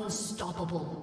Unstoppable.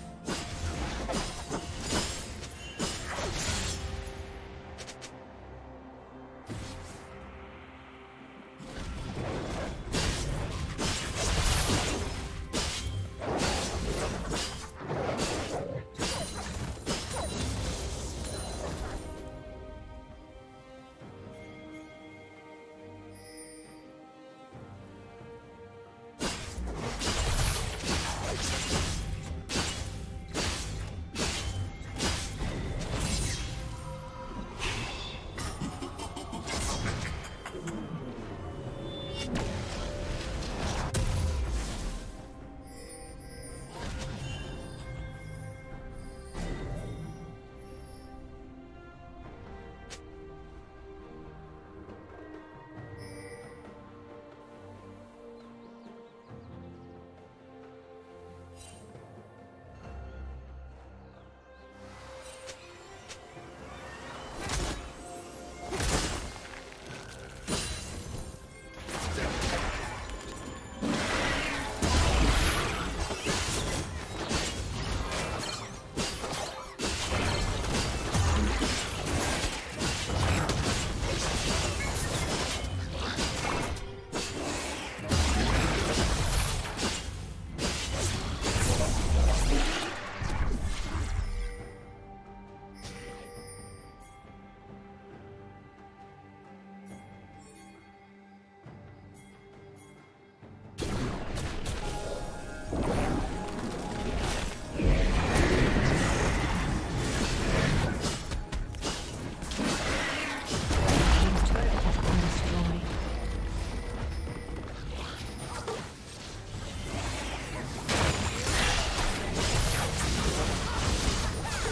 Team's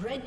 Red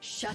Shut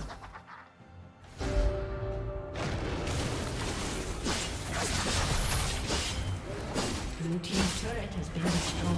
Blue team's turret has been destroyed.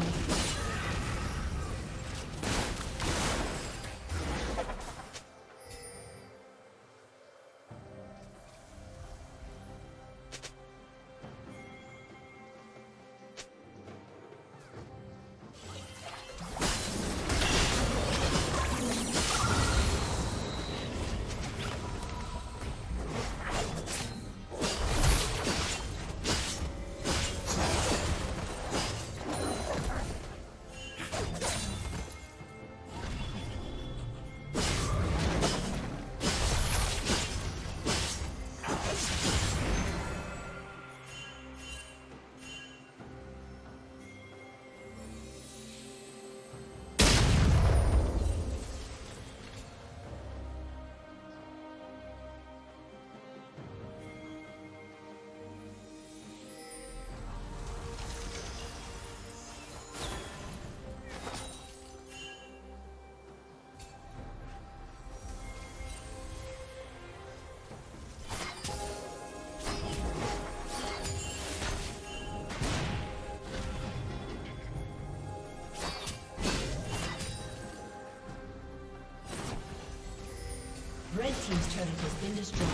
team's turret has been destroyed.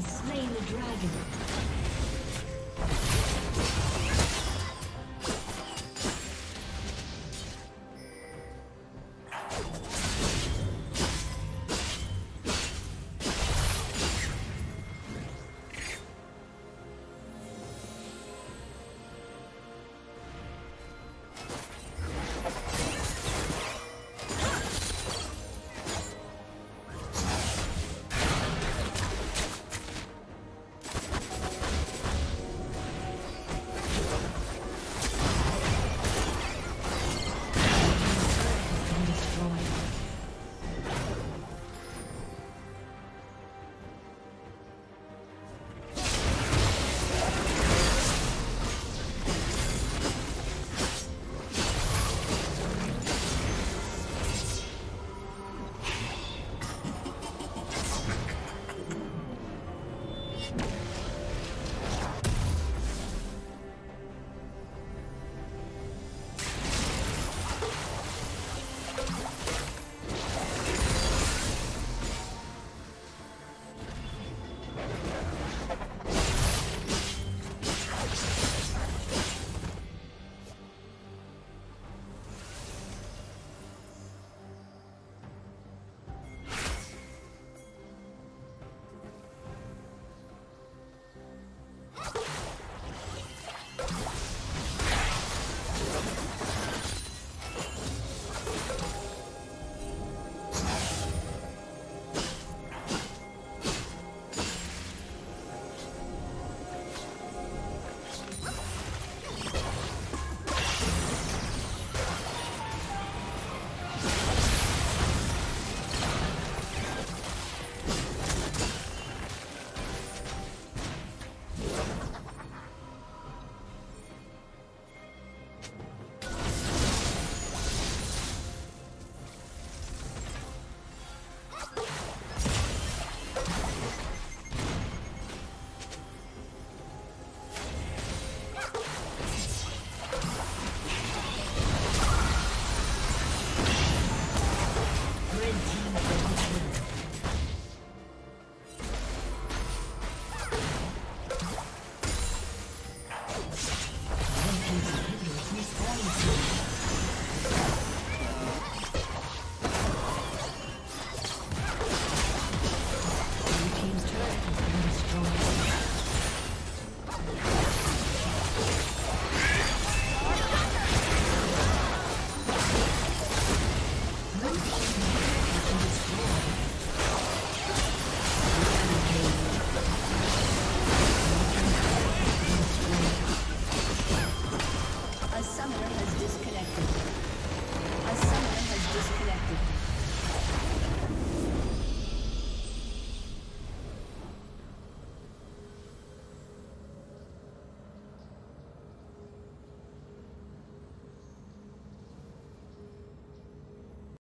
Slain the dragon.